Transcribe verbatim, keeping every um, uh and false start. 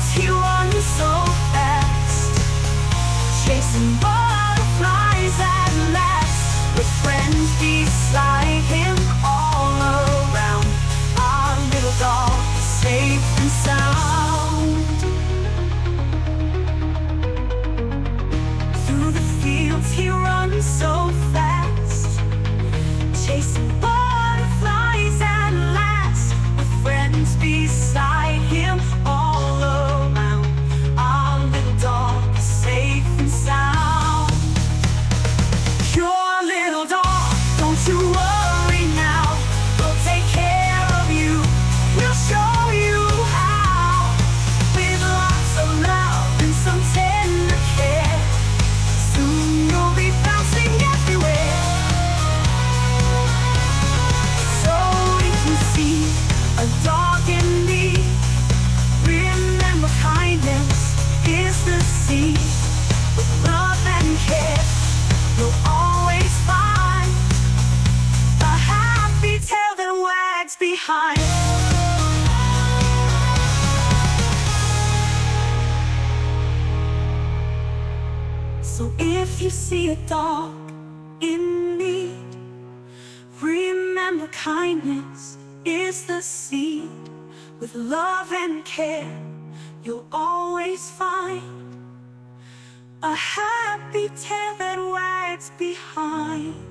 puts you on so fast, chasing butterflies at last, with friends beside him all around. Our little dog is safe and sound. Through the fields he runs so fast, chasing butterflies at last, with friends beside him all around. Behind. So if you see a dog in need, remember kindness is the seed. With love and care, you'll always find a happy tail that wags behind.